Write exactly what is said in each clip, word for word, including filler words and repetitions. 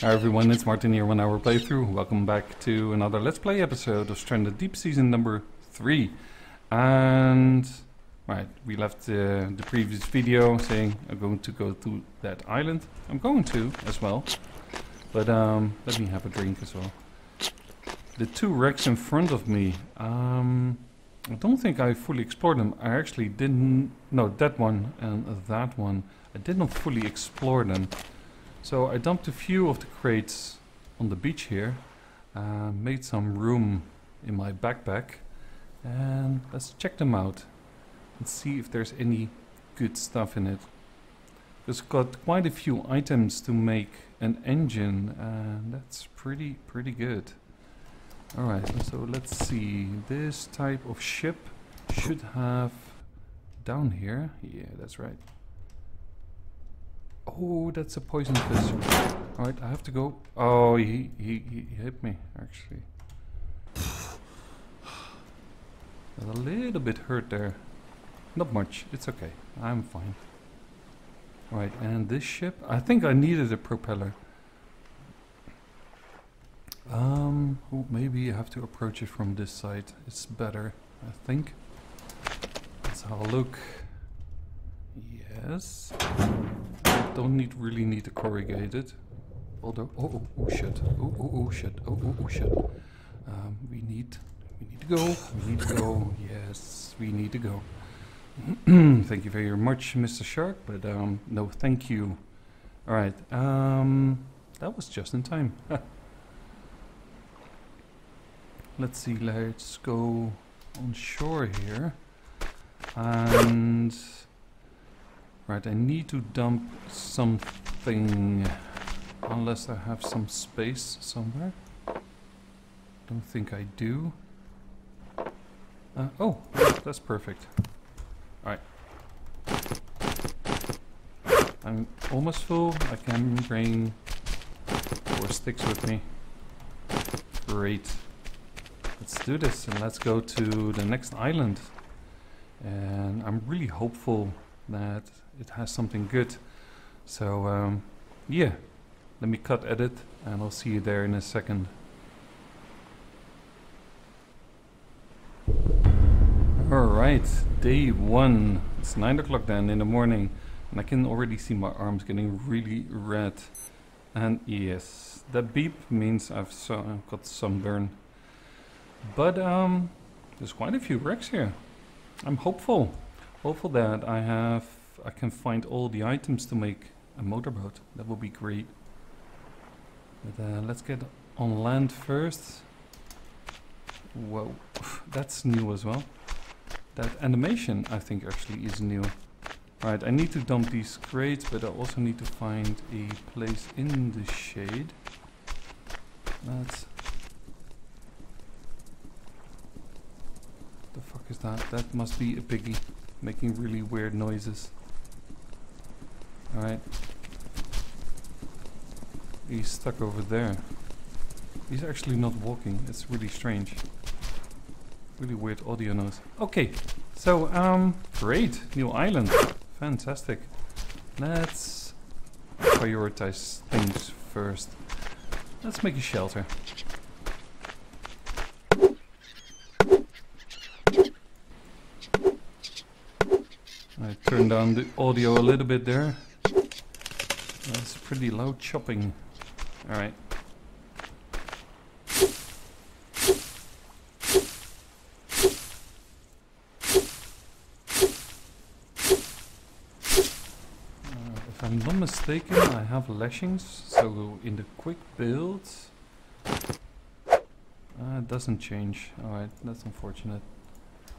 Hi everyone, it's Martin here, One Hour Playthrough. Welcome back to another Let's Play episode of Stranded Deep season number three. And right, we left uh, the previous video saying I'm going to go to that island. I'm going to as well, but um, let me have a drink as well. The two wrecks in front of me, um, I don't think I fully explored them. I actually didn't, no, that one and that one. I did not fully explore them. So I dumped a few of the crates on the beach here, uh, made some room in my backpack, and let's check them out and see if there's any good stuff in it. It's got quite a few items to make an engine, and that's pretty, pretty good. Alright, so let's see, this type of ship should have down here, yeah, that's right. Oh, that's a poison pistol. Alright, I have to go. Oh, he, he, he hit me, actually. A little bit hurt there. Not much, it's okay. I'm fine. Alright, and this ship? I think I needed a propeller. Um, oh, maybe I have to approach it from this side. It's better, I think. Let's have a look. Yes. Don't need really need to corrugate it. Although, oh, oh, oh shit, oh, oh, oh shit, oh, oh, oh shit. Um, we need, we need to go, we need to go, yes, we need to go. Thank you very much, Mister Shark, but um, no, thank you. All right, um, that was just in time. Let's see, let's go on shore here, and right, I need to dump something, unless I have some space somewhere. Don't think I do. Uh, oh, that's perfect. Alright. I'm almost full. I can bring four sticks with me. Great. Let's do this and let's go to the next island. And I'm really hopeful that it has something good, so um, yeah, let me cut edit and I'll see you there in a second. Alright, day one, it's nine o'clock then in the morning, and I can already see my arms getting really red, and yes, that beep means I've, so I've got sunburn, but um, there's quite a few wrecks here. I'm hopeful. Hopeful that I have, I can find all the items to make a motorboat. That would be great. But uh, let's get on land first. Whoa, that's new as well. That animation, I think, actually is new. Right, I need to dump these crates, but I also need to find a place in the shade. That's. The fuck is that? That must be a piggy. Making really weird noises. Alright. He's stuck over there. He's actually not walking. It's really strange. Really weird audio noise. Okay. So, um, great. New island. Fantastic. Let's prioritize things first. Let's make a shelter. I turned down the audio a little bit there. That's pretty loud chopping. Alright. Uh, if I'm not mistaken, I have lashings, so in the quick build, uh, it doesn't change. Alright, that's unfortunate.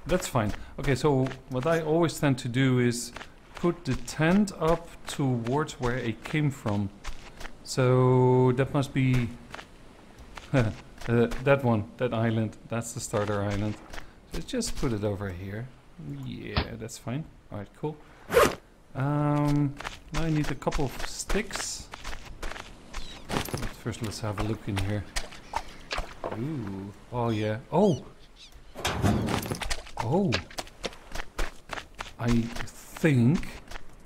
That's fine. Okay, so what I always tend to do is put the tent up towards where it came from. So that must be uh, that one, that island. That's the starter island. So just put it over here. Yeah, that's fine. All right, cool. Um, now I need a couple of sticks. But first, let's have a look in here. Ooh. Oh yeah. Oh. Oh, I think,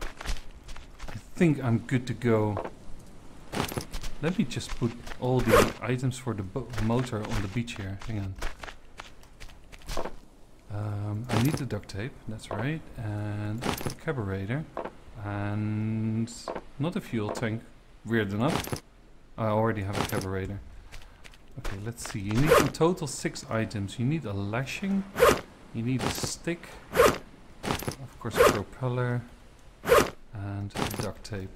I think I'm good to go. Let me just put all the items for the bo motor on the beach here. Hang on. Um, I need the duct tape, that's right, and a carburetor, and not a fuel tank, weird enough. I already have a carburetor. Okay, let's see, you need in total six items. You need a lashing, you need a stick, of course a propeller, and duct tape.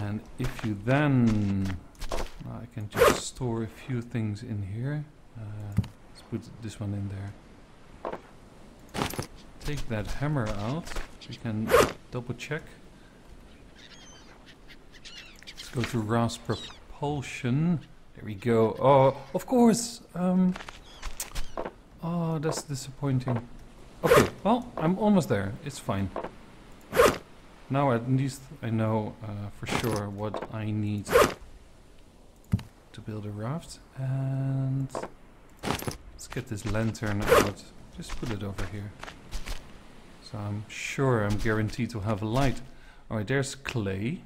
And if you then, I can just store a few things in here. Uh, let's put this one in there. Take that hammer out. We can double check. Let's go to RASP propulsion. There we go. Oh, of course. Um, oh, that's disappointing. Okay, well, I'm almost there. It's fine. Now at least I know uh, for sure what I need to build a raft. And let's get this lantern out. Just put it over here. So I'm sure I'm guaranteed to have a light. Alright, there's clay.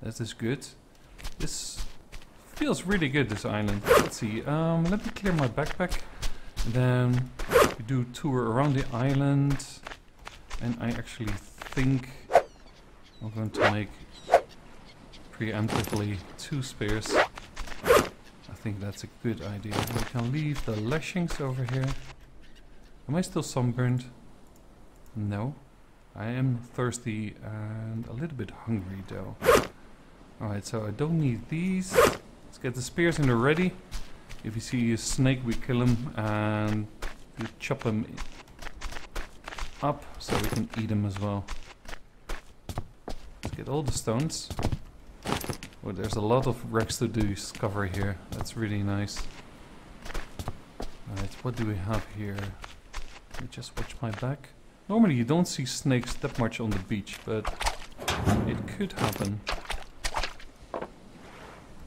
That is good. This feels really good, this island. Let's see. Um, let me clear my backpack. Then we do tour around the island. And I actually think I'm going to make preemptively two spears. I think that's a good idea. We can leave the lashings over here. Am I still sunburned? No. I am thirsty and a little bit hungry though. Alright, so I don't need these. Let's get the spears in there ready. If you see a snake, we kill him and we chop him up so we can eat him as well. Get all the stones. Oh, there's a lot of wrecks to discover here. That's really nice. Alright, what do we have here? Let me just watch my back. Normally you don't see snakes that much on the beach, but it could happen.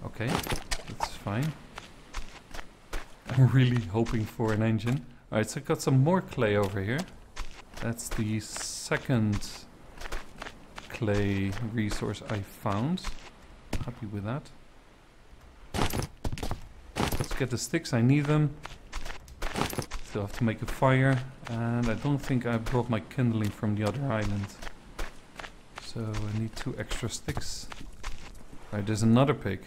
Okay, that's fine. I'm really hoping for an engine. Alright, so I got some more clay over here. That's the second clay resource I found. Happy with that. Let's get the sticks, I need them. Still have to make a fire, and I don't think I brought my kindling from the other island. So I need two extra sticks. Alright, there's another pig.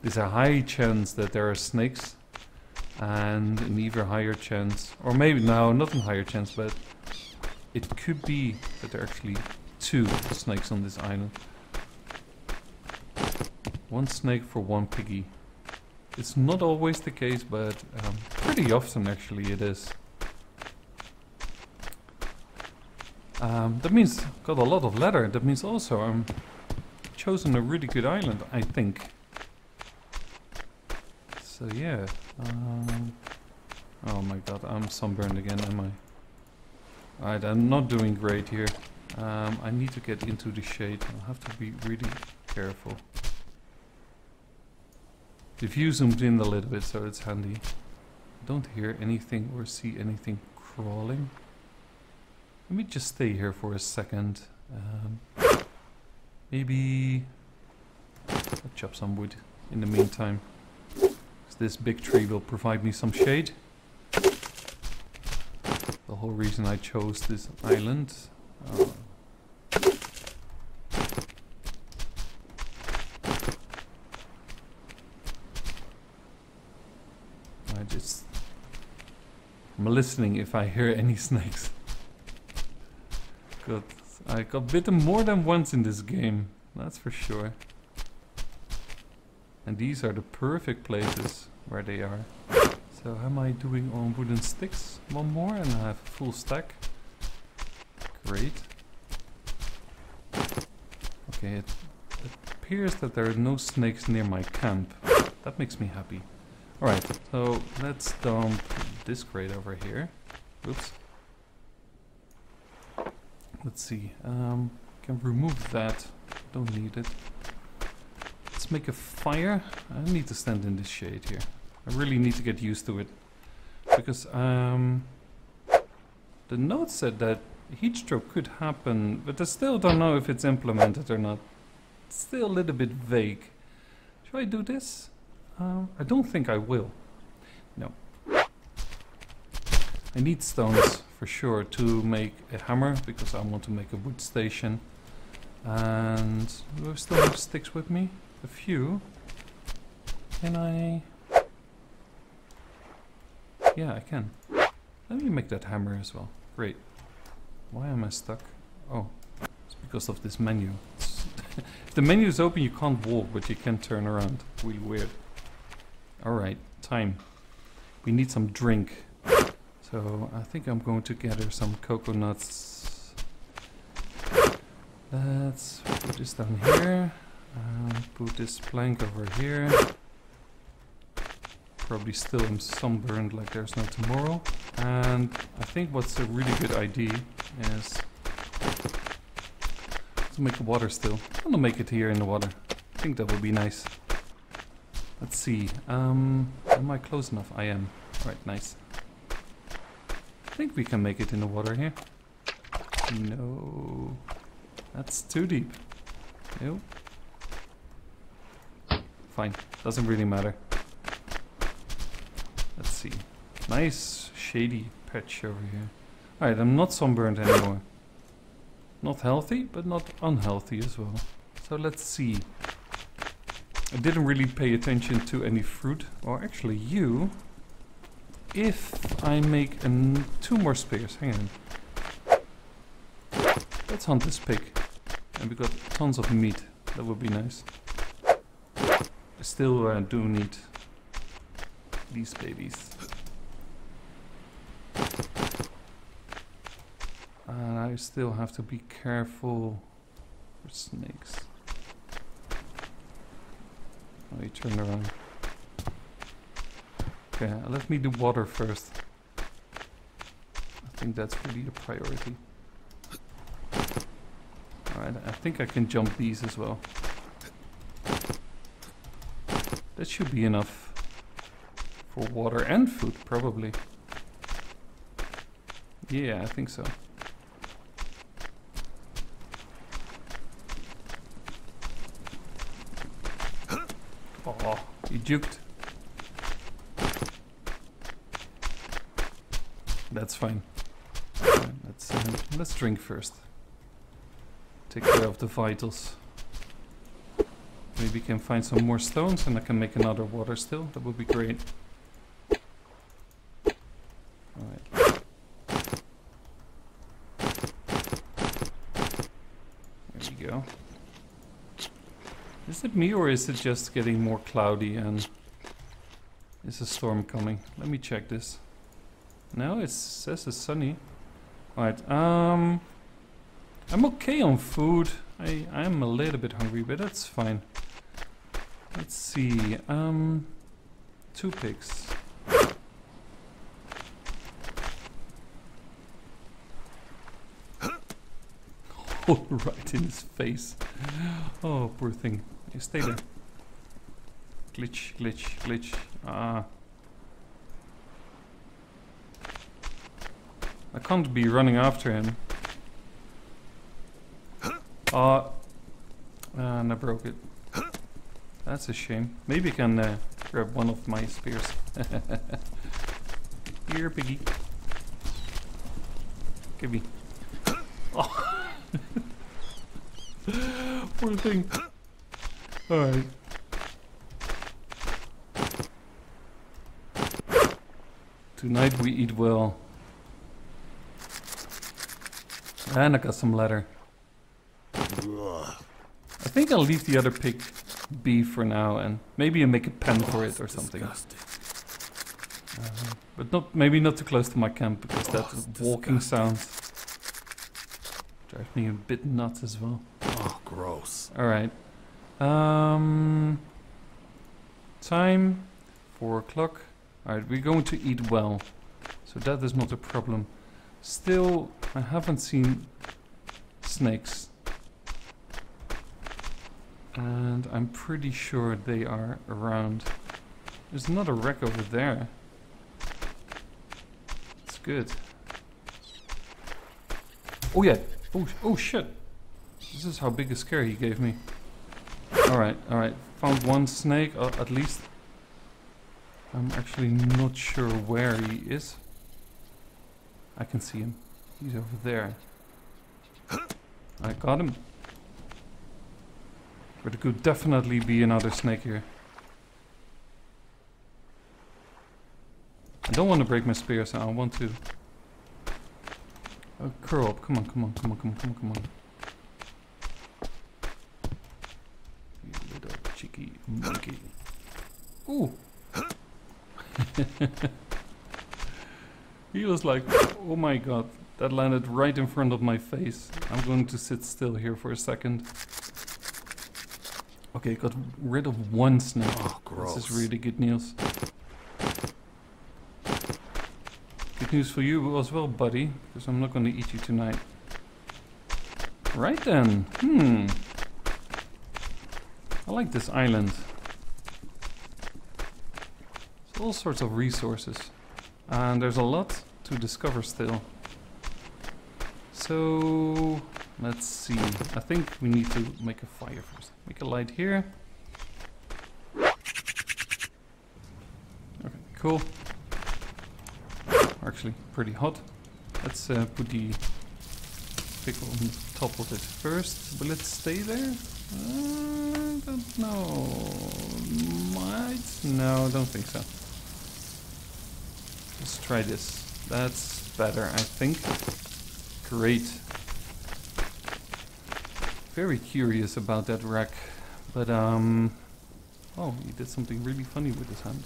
There's a high chance that there are snakes, and an even higher chance, or maybe no, not a higher chance, but it could be that they're actually two snakes on this island. One snake for one piggy. It's not always the case, but um, pretty often actually it is. Um, that means I've got a lot of leather. That means also I'm chosen a really good island, I think. So yeah. Um, oh my god, I'm sunburned again, am I? Alright, I'm not doing great here. Um, I need to get into the shade. I'll have to be really careful. The view zoomed in a little bit, so it's handy. I don't hear anything or see anything crawling. Let me just stay here for a second. Um, maybe I'll chop some wood in the meantime. This big tree will provide me some shade. The whole reason I chose this island. Oh. I just I'm listening if I hear any snakes. Got I got bitten more than once in this game, that's for sure. And these are the perfect places where they are. So how am I doing on wooden sticks? One more and I have a full stack. Great. Okay, it appears that there are no snakes near my camp. That makes me happy. Alright, so let's dump this crate over here. Oops. Let's see. Um, can remove that. Don't need it. Let's make a fire. I need to stand in this shade here. I really need to get used to it. Because um, the note said that heat stroke could happen, but I still don't know if it's implemented or not. It's still a little bit vague. Should I do this? Uh, I don't think I will. No. I need stones for sure to make a hammer, because I want to make a wood station. And do I still have sticks with me? A few. Can I... Yeah, I can. Let me make that hammer as well. Great. Why am I stuck? Oh, it's because of this menu. If the menu is open, you can't walk, but you can turn around. Really weird. Alright, time. We need some drink. So I think I'm going to gather some coconuts. Let's put this down here. And put this plank over here. Probably still am sunburned like there's no tomorrow. And I think what's a really good idea is to make the water still. I'm gonna make it here in the water. I think that would be nice. Let's see. Um, am I close enough? I am. Right, nice. I think we can make it in the water here. No. That's too deep. Nope. Fine. Doesn't really matter. Let's see. Nice shady patch over here. Alright, I'm not sunburned anymore. Not healthy, but not unhealthy as well. So let's see. I didn't really pay attention to any fruit. Or actually you. If I make an two more spears. Hang on. Let's hunt this pig. And we got tons of meat. That would be nice. I still uh, do need these babies. And I still have to be careful for snakes. Oh, he turned around. Okay, let me do water first. I think that's really the priority. Alright, I think I can jump these as well. That should be enough. For water and food, probably. Yeah, I think so. Oh, he juked. That's fine. Right, let's uh, let's drink first. Take care of the vitals. Maybe we can find some more stones, and I can make another water still. That would be great. Is it me or is it just getting more cloudy and is a storm coming? Let me check this. No, it says it's sunny. Alright, um... I'm okay on food. I, I'm a little bit hungry, but that's fine. Let's see, um... two pigs. Oh, right in his face. Oh, poor thing. You stay there. Glitch, glitch, glitch. Ah. I can't be running after him. Ah. Ah, and I broke it. That's a shame. Maybe I can uh, grab one of my spears. Here, piggy. Give me. Oh. Poor thing. Alright. Tonight we eat well. And I got some leather. I think I'll leave the other pig be for now, and maybe I'll make a pen for it or something. Uh, but not maybe not too close to my camp, because that walking sound drives me a bit nuts as well. Oh, gross. Alright. Um, time, four o'clock. Alright, we're going to eat well, so that is not a problem. Still, I haven't seen snakes. And I'm pretty sure they are around. There's another wreck over there. It's good. Oh yeah, oh, oh shit. This is how big a scare he gave me. Alright, alright. Found one snake, uh, at least. I'm actually not sure where he is. I can see him. He's over there. I got him. But there could definitely be another snake here. I don't want to break my spear, so I want to... Uh, curl up. Come on, come on, come on, come on, come on, come on. You little cheeky monkey. Ooh! He was like, oh my god, that landed right in front of my face. I'm going to sit still here for a second. Okay, got rid of one snake. Oh, gross. This is really good news. Good news for you as well, buddy, because I'm not going to eat you tonight. Right then. Hmm. I like this island. It's all sorts of resources. And there's a lot to discover still. So... let's see. I think we need to make a fire first. Make a light here. Okay, cool. Actually, pretty hot. Let's uh, put the pickle on top of it first. Will it stay there? I don't know. Might? No, don't think so. Let's try this. That's better, I think. Great. Very curious about that wreck, but um, oh, he did something really funny with his hand.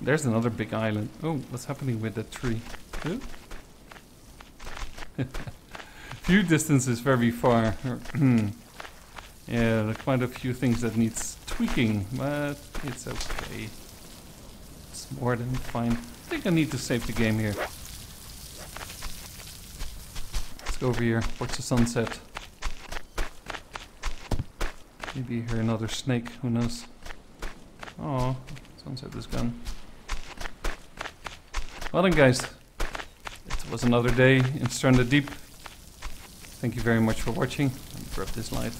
There's another big island. Oh, what's happening with that tree? View distance is very far. Yeah, there are quite a few things that needs tweaking, but it's okay. It's more than fine. I think I need to save the game here. Over here, watch the sunset. Maybe hear another snake, who knows. Oh, sunset is gone. Well then guys, it was another day in Stranded Deep. Thank you very much for watching. Let me grab this light.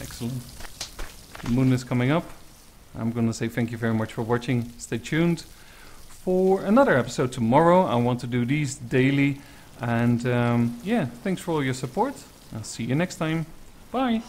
Excellent. The moon is coming up. I'm gonna say thank you very much for watching. Stay tuned for another episode tomorrow. I want to do these daily. And um, yeah, thanks for all your support. I'll see you next time. Bye!